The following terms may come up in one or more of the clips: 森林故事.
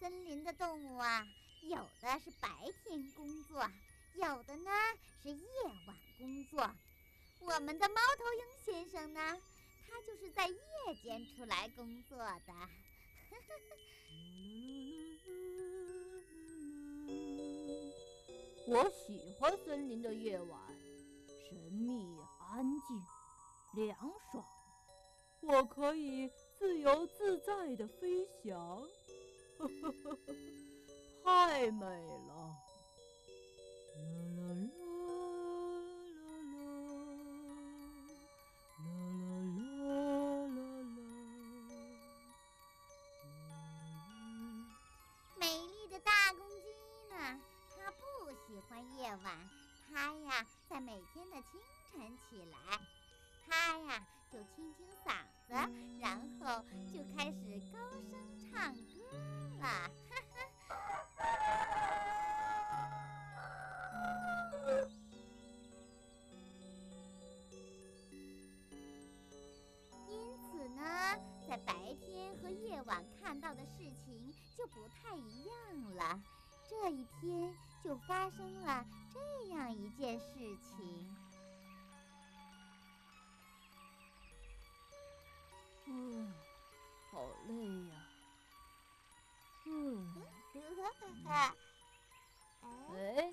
森林的动物啊，有的是白天工作，有的呢是夜晚工作。我们的猫头鹰先生呢，他就是在夜间出来工作的。我喜欢森林的夜晚，神秘安静，凉爽。我可以自由自在地飞翔。 太美了！啦啦啦啦啦啦啦啦啦！美丽的大公鸡呢？它不喜欢夜晚，它呀在每天的清晨起来，它呀就清清嗓子，然后就开始高声唱歌。 啊，哈哈！因此呢，在白天和夜晚看到的事情就不太一样了。这一天就发生了这样一件事情。好累呀。 哎，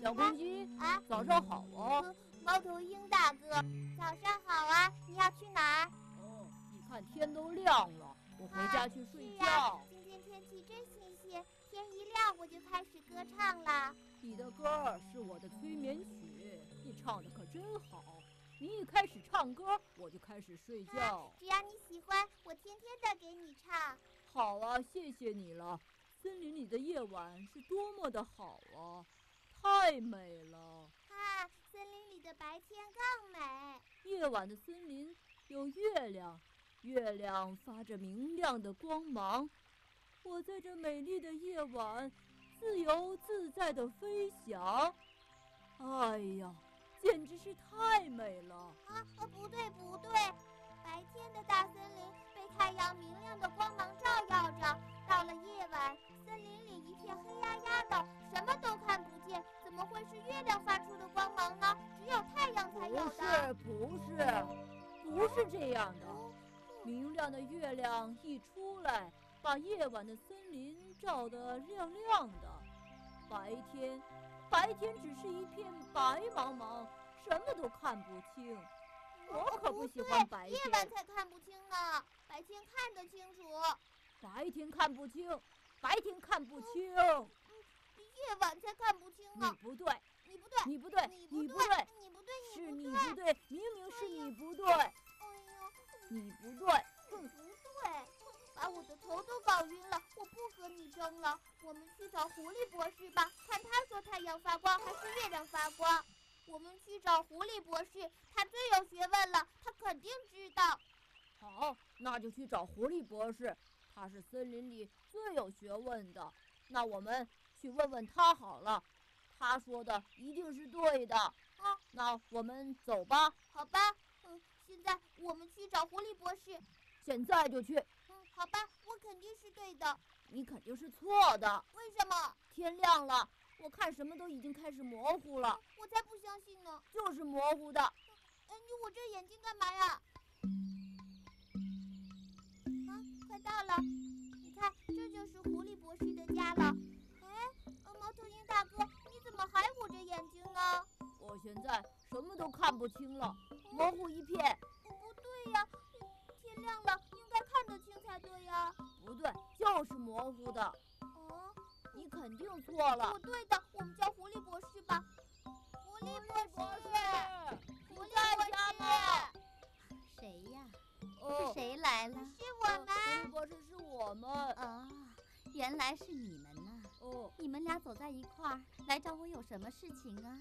小公鸡，早上好啊！猫头鹰大哥，早上好啊！你要去哪儿？哦，你看天都亮了，我回家去睡觉。今天天气真新鲜，天一亮我就开始歌唱了。你的歌是我的催眠曲，你唱的可真好。你一开始唱歌，我就开始睡觉。只要你喜欢，我天天的给你唱。 好啊，谢谢你了。森林里的夜晚是多么的好啊，太美了！啊，森林里的白天更美。夜晚的森林有月亮，月亮发着明亮的光芒。我在这美丽的夜晚自由自在地飞翔。哎呀，简直是太美了！啊，不对不对，白天的大森林。 太阳明亮的光芒照耀着，到了夜晚，森林里一片黑压压的，什么都看不见。怎么会是月亮发出的光芒呢？只有太阳才有的。不是这样的。明亮的月亮一出来，把夜晚的森林照得亮亮的。白天只是一片白茫茫，什么都看不清。 我可不喜欢白天，夜晚才看不清呢、啊，白天看得清楚。白天看不清，夜晚才看不清呢、啊。你不对，是你不对，明明是你不对。你不对，把我的头都搞晕了，我不和你争了。我们去找狐狸博士吧，看他说太阳发光还是月亮发光。 我们去找狐狸博士，他最有学问了，他肯定那就去找狐狸博士，他是森林里最有学问的。那我们去问问他好了，他说的一定是对的。啊，那我们走吧。好吧，现在我们去找狐狸博士。现在就去。好吧，我肯定是对的，你肯定是错的。为什么？天亮了，我看什么都已经开始模糊了。我才不相信呢。就是模糊的。你捂着眼睛干嘛呀？快到了，你看，这就是狐狸博士的家了。猫头鹰大哥，你怎么还捂着眼睛呢？我现在什么都看不清了，模糊一片。不对呀，天亮了，应该看得清才对呀。不对，就是模糊的。哦，你肯定错了。不对的，我们叫狐狸博士吧。狐狸博士，狐狸博士，谁呀？是谁来了？是我们。狐狸博士，是我们。啊，原来是你们呐。哦，你们俩走在一块儿来找我有什么事情啊？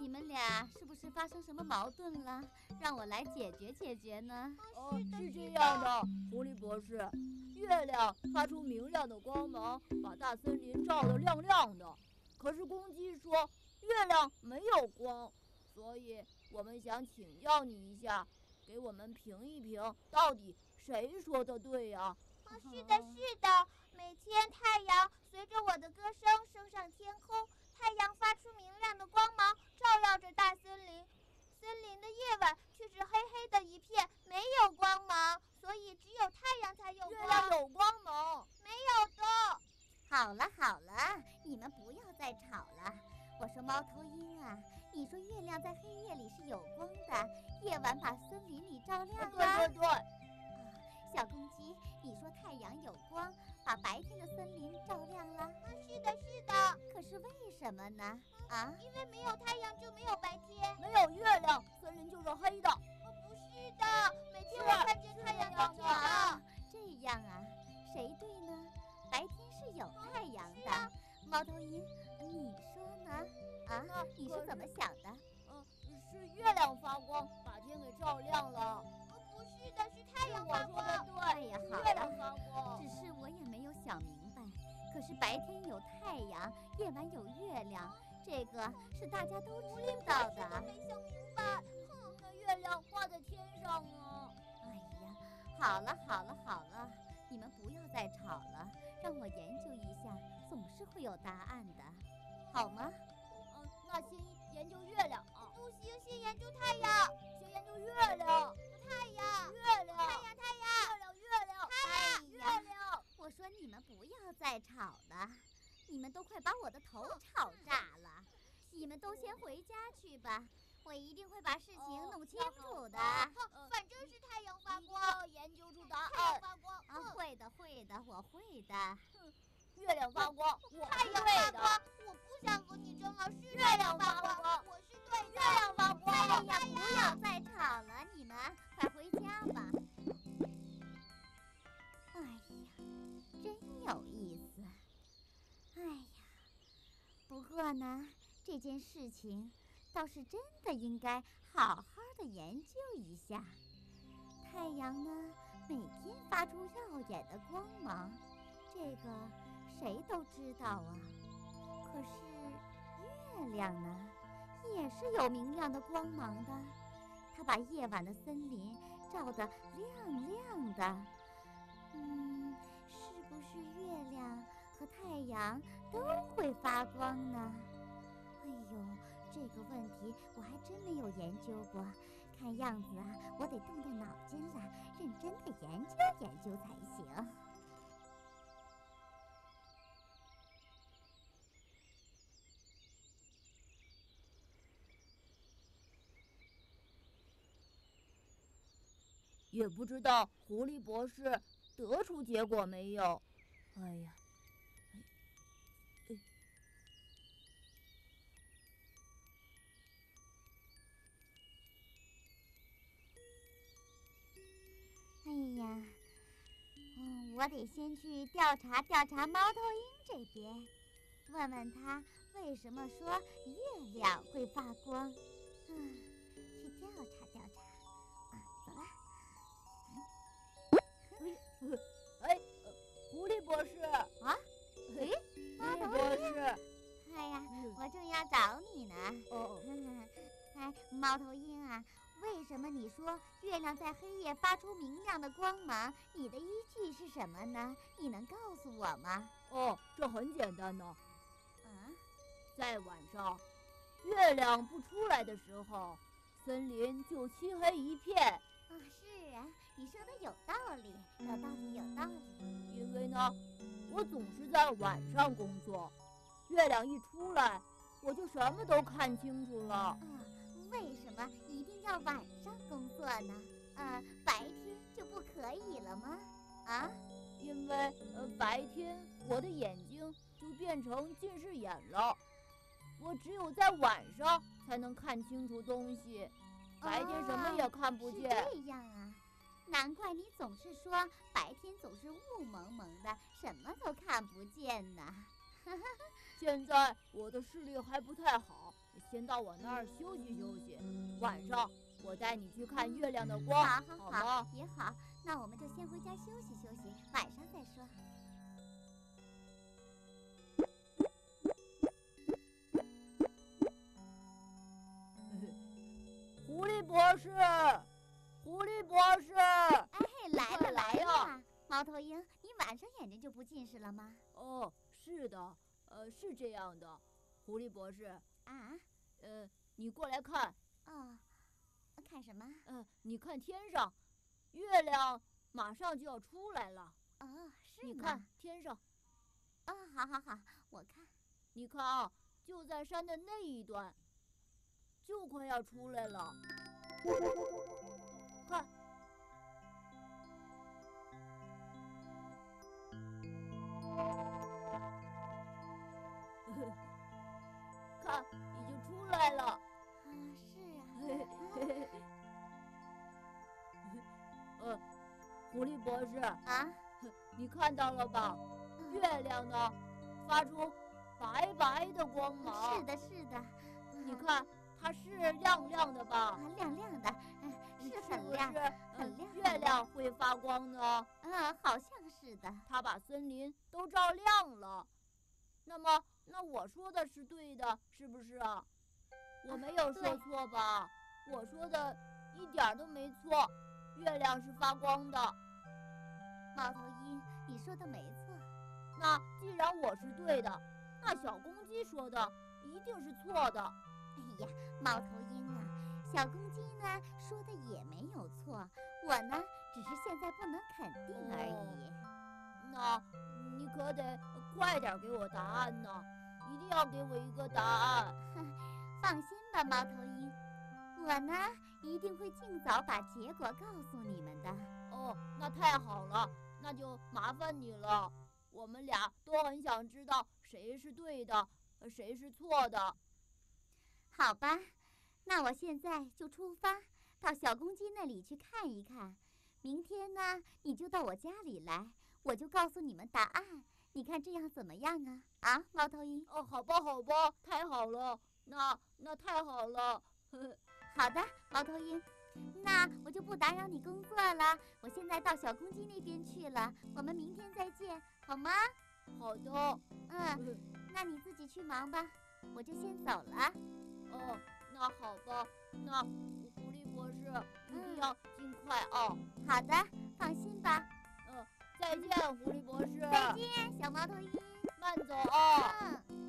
你们俩是不是发生什么矛盾了？让我来解决解决呢？哦，是这样的，狐狸博士，月亮发出明亮的光芒，把大森林照得亮亮的。可是公鸡说月亮没有光，所以我们想请教你一下。给我们评一评，到底谁说的对呀？是的，是的。每天太阳随着我的歌声升上天空，太阳发出明亮的光芒，照耀着大森林。森林的夜晚却是黑黑的一片，没有光芒，所以只有太阳才有光。月亮有光芒？没有的。好了好了，你们不要再吵了。我说猫头鹰啊，你说月亮在黑夜里是有光的，夜晚把森林里照亮了。对对对。小公鸡，你说太阳有光，把白天的森林照亮了。是的，是的。可是为什么呢？因为没有太阳就没有白天，没有月亮，森林就是黑的。不是的，每天我看见太阳光了。这样啊，谁对呢？白天是有太阳的。猫头鹰，你说呢？你是怎么想的？是月亮发光，把天给照亮了。不是的，是太阳发光。对呀，好了，只是我也没有想明白。可是白天有太阳，夜晚有月亮，这个是大家都知道的。我没想明白。那月亮画在天上呢？哎呀，好了，好了，好了。你们不要再吵了，让我研究一下，总是会有答案的，好吗？那先研究月亮啊。不行，先研究太阳。先研究月亮。太阳。月亮。太阳，太阳。月亮，月亮。太阳，月亮。我说你们不要再吵了，你们都快把我的头吵炸了。你们都先回家去吧。我一定会把事情弄清楚的。反正是太阳发光，研究出答案。太阳发光，会的，会的，我会的。月亮发光，太阳发光，我不想和你争了。是月亮发光，我是对的。月亮发光，哎呀，不要再吵了，你们快回家吧。哎呀，真有意思。哎呀，不过呢，这件事情。倒是真的应该好好的研究一下。太阳呢，每天发出耀眼的光芒，这个谁都知道啊。可是月亮呢，也是有明亮的光芒的，它把夜晚的森林照得亮亮的。是不是月亮和太阳都会发光呢？哎呦。这个问题我还真没有研究过，看样子啊，我得动动脑筋了，认真的研究研究才行。也不知道狐狸博士得出结果没有。哎呀！哎呀，我得先去调查调查猫头鹰这边，问问他为什么说月亮会发光。去调查调查。走了。什么你说月亮在黑夜发出明亮的光芒？你的依据是什么呢？你能告诉我吗？哦，这很简单呢。啊，在晚上，月亮不出来的时候，森林就漆黑一片。啊，是啊，你说的有道理，有道理，有道理。因为呢，我总是在晚上工作，月亮一出来，我就什么都看清楚了。啊，为什么一定要晚上工作呢？啊，白天就不可以了吗？啊？因为白天我的眼睛就变成近视眼了，我只有在晚上才能看清楚东西，白天什么也看不见。哦，是这样啊，难怪你总是说白天总是雾蒙蒙的，什么都看不见呢。现在我的视力还不太好，先到我那儿休息休息，晚上我带你去看月亮的光，好吗？也好，那我们就先回家休息休息，晚上再说。狐狸博士，狐狸博士，哎，来了来了！猫头鹰，你晚上眼睛就不近视了吗？哦，是的，是这样的，狐狸博士啊，你过来看。哦。看什么？你看天上，月亮马上就要出来了。哦，是吗？你看天上。啊，好好好，我看。你看啊，就在山的那一端，就快要出来了。看。看，已经出来了。啊，是啊。狐狸博士啊，你看到了吧？月亮呢，发出白白的光芒。是的，是的。你看，它是亮亮的吧？啊，亮亮的，是很亮，很亮。月亮会发光呢？啊，好像是的。它把森林都照亮了。那么，那我说的是对的，是不是啊？我没有说错吧？我说的一点都没错，月亮是发光的。猫头鹰，你说的没错。那既然我是对的，那小公鸡说的一定是错的。哎呀，猫头鹰啊，小公鸡呢说的也没有错，我呢只是现在不能肯定而已。那你可得快点给我答案呢，一定要给我一个答案。放心吧，猫头鹰，我呢一定会尽早把结果告诉你们的。哦，那太好了，那就麻烦你了。我们俩都很想知道谁是对的，谁是错的。好吧，那我现在就出发，到小公鸡那里去看一看。明天呢，你就到我家里来，我就告诉你们答案。你看这样怎么样啊？啊，猫头鹰？哦，好吧，好吧，太好了。那太好了。好的，猫头鹰，那我就不打扰你工作了，我现在到小公鸡那边去了，我们明天再见，好吗？好的。嗯，那你自己去忙吧，我就先走了。哦，那好吧，那狐狸博士一定要尽快哦。好的，放心吧。嗯，再见，狐狸博士。再见，小猫头鹰。慢走啊。嗯。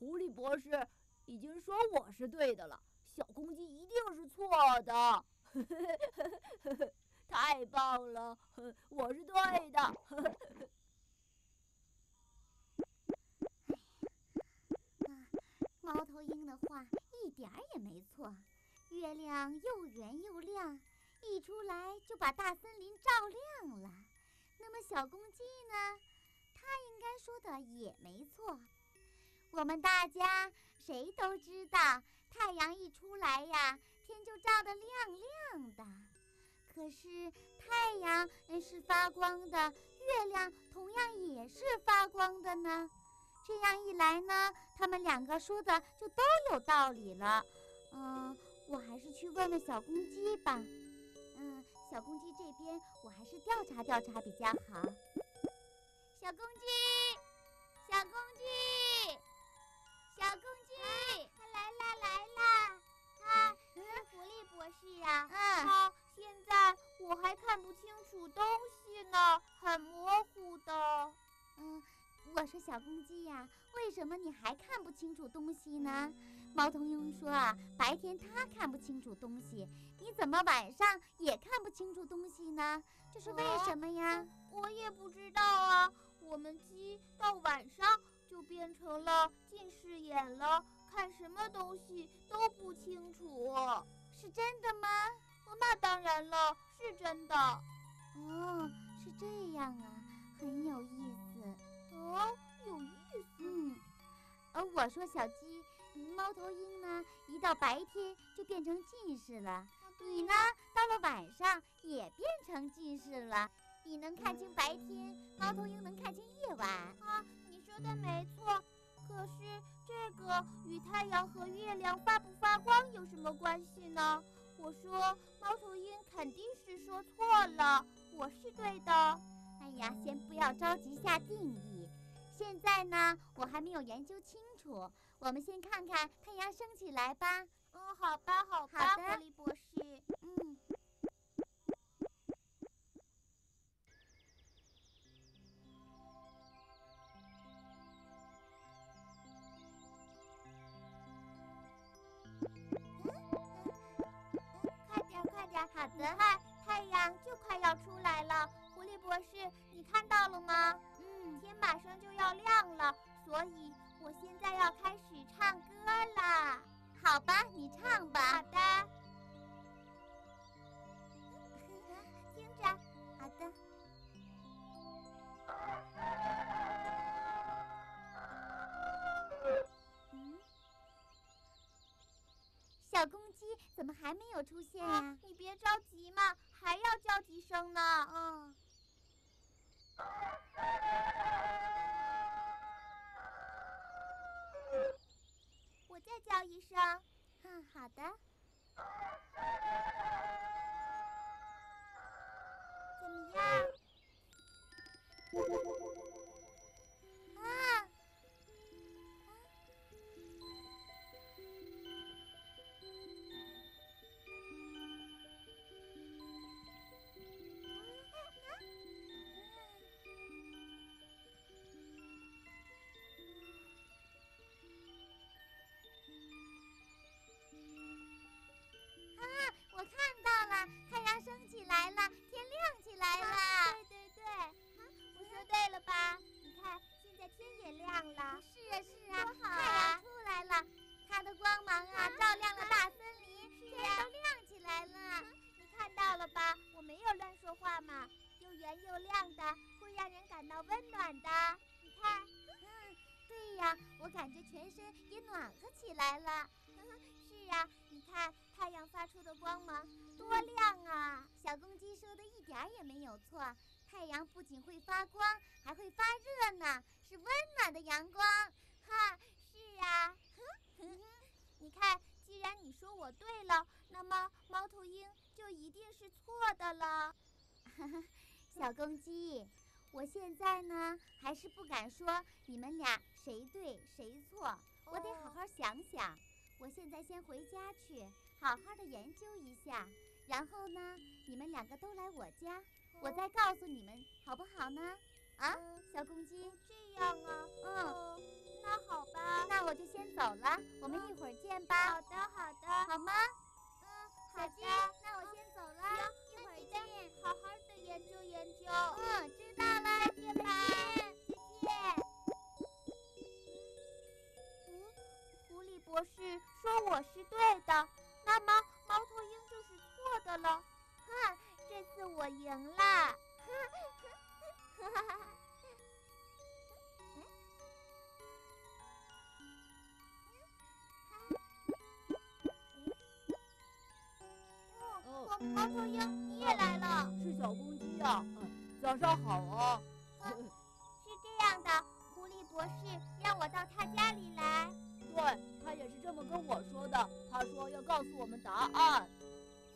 狐狸博士已经说我是对的了，小公鸡一定是错的。太棒了，我是对的。猫头鹰的话一点儿也没错，月亮又圆又亮，一出来就把大森林照亮了。那么小公鸡呢？它应该说的也没错。我们大家谁都知道，太阳一出来呀，天就照得亮亮的。可是太阳是发光的，月亮同样也是发光的呢。这样一来呢，他们两个说的就都有道理了。我还是去问问小公鸡吧。小公鸡这边我还是调查调查比较好。小公鸡，小公鸡。小公鸡，它来啦来啦！它我还看不清楚东西呢，很模糊的。我说小公鸡呀，为什么你还看不清楚东西呢？猫头鹰说啊，白天它看不清楚东西，你怎么晚上也看不清楚东西呢？这是为什么呀？我也不知道啊。我们鸡到晚上就变成了近视眼了，看什么东西都不清楚。是真的吗？那当然了，是真的。哦，是这样啊，很有意思。哦，有意思。我说小鸡，猫头鹰呢，一到白天就变成近视了。你呢，到了晚上也变成近视了。你能看清白天，猫头鹰能看清夜晚。啊，你说的没错。可是这个与太阳和月亮发不发光有什么关系呢？我说猫头鹰肯定是说错了，我是对的。哎呀，先不要着急下定义。现在呢，我还没有研究清楚，我们先看看太阳升起来吧。好吧，好吧，狐狸博士。快点，快点，好的。太阳就快要出来了，狐狸博士，你看到了吗？天马上就要亮了，所以我现在要开始唱歌啦。好吧，你唱吧。好的。听着。好的。小公鸡怎么还没有出现呀？你别着急嘛，还要叫几声呢。我再叫一声。好的。怎么样？小公鸡，我现在呢还是不敢说你们俩谁对谁错，我得好好想想。我现在先回家去，好好的研究一下，然后呢，你们两个都来我家，我再告诉你们，好不好呢？小公鸡，这样啊？那好吧。那我就先走了，我们一会儿见吧。好的，好的，好吗？小鸡，那我先走了，一会儿见。好好的研究研究。知道了，再见吧，再见。狐狸博士说我是对的，那么猫头鹰就是错的了。这次我赢了。猫头鹰，你也来了？是小公鸡呀。早上好啊。是这样的，狐狸博士让我到他家里来。对，他也是这么跟我说的。他说要告诉我们答案。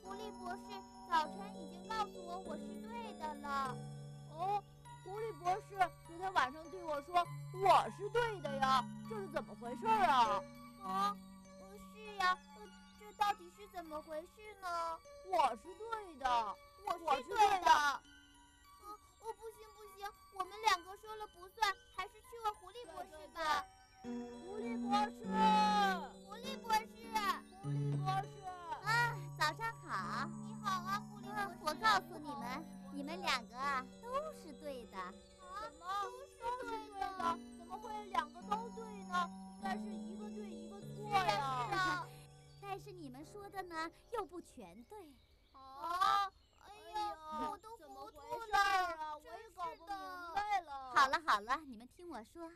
狐狸博士早晨已经告诉我是对的了。狐狸博士昨天晚上对我说我是对的呀，这是怎么回事啊？是呀，这到底是怎么回事呢？我是对的，我是对的。哦，不行，我们两个说了不算，还是去问狐狸博士吧。狐狸博士。啊，早上好。你好啊，狐狸博士。我告诉你们，你们两个啊都是对的。什么？都是对的？怎么会两个都对呢？应该是一个对一个错呀。是啊。但是你们说的呢，又不全对。哎呀，我都糊涂了，我也搞不明白了。好了，你们听我说，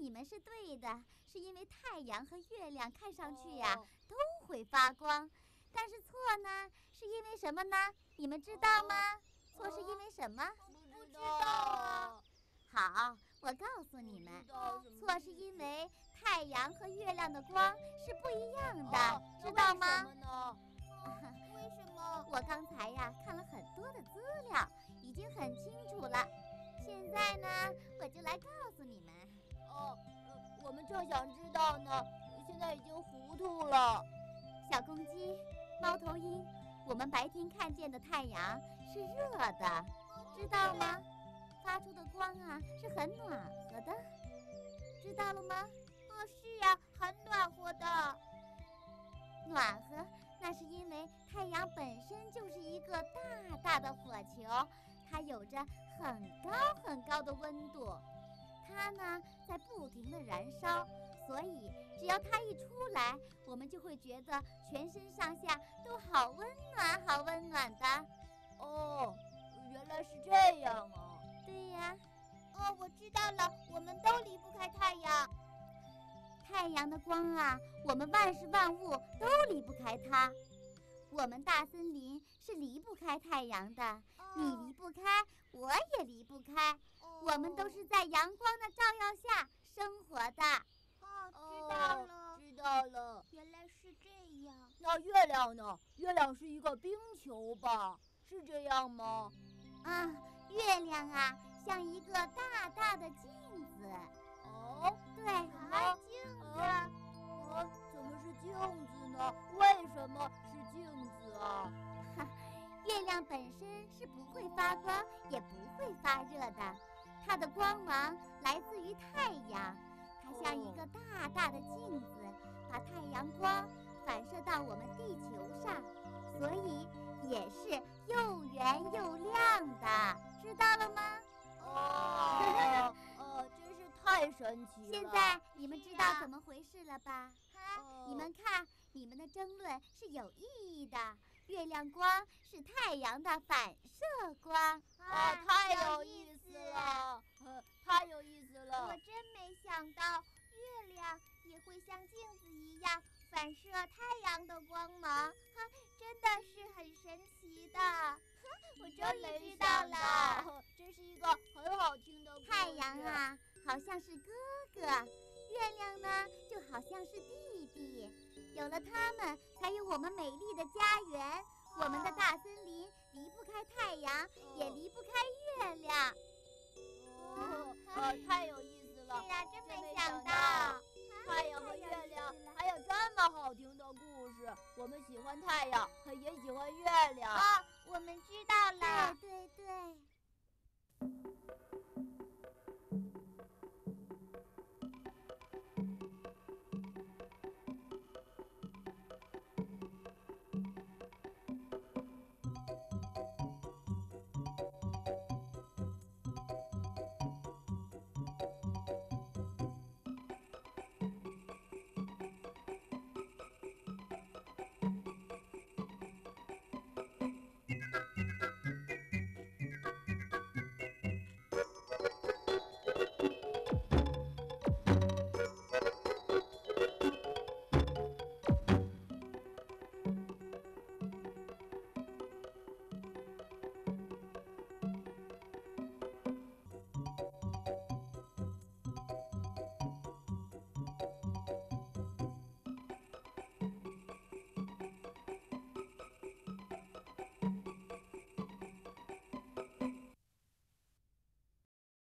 你们是对的，是因为太阳和月亮看上去呀都会发光，但是错呢，是因为什么呢？你们知道吗？错是因为什么？不知道啊。好，我告诉你们，错是因为太阳和月亮的光是不一样的，知道吗？为什么？我刚才呀看了很多的资料，已经很清楚了。现在呢，我就来告诉你们。我们正想知道呢，现在已经糊涂了。小公鸡，猫头鹰，我们白天看见的太阳是热的，知道吗？发出的光啊是很暖和的，知道了吗？是啊，很暖和的。暖和，那是因为太阳本身就是一个大大的火球，它有着很高很高的温度，它呢在不停地燃烧，所以只要它一出来，我们就会觉得全身上下都好温暖，好温暖的。哦，原来是这样啊。对呀。我知道了，我们都离不开太阳。太阳的光啊，我们万事万物都离不开它。我们大森林是离不开太阳的，你离不开，我也离不开。我们都是在阳光的照耀下生活的。知道了，原来是这样。那月亮呢？月亮是一个冰球吧？是这样吗？月亮啊，像一个大大的镜子。对，镜子。怎么是镜子呢？为什么是镜子啊？月亮本身是不会发光，也不会发热的，它的光芒来自于太阳，它像一个大大的镜子，把太阳光反射到我们地球上，所以也是又圆又亮的，知道了吗？真是太神奇了！现在你们知道怎么回事了吧？你们看，你们的争论是有意义的。月亮光是太阳的反射光。太有意思了！太有意思了！我真没想到，月亮也会像镜子一样反射太阳的光芒，真的是很神奇的。我终于知道了，这是一个很好听的故事。太阳啊，好像是哥哥；月亮呢，就好像是弟弟。有了它们，才有我们美丽的家园。我们的大森林离不开太阳，也离不开月亮。太有意思了！对呀，真没想到。太阳和月亮还有这么好听的故事，我们喜欢太阳，也喜欢月亮。我们知道了。对。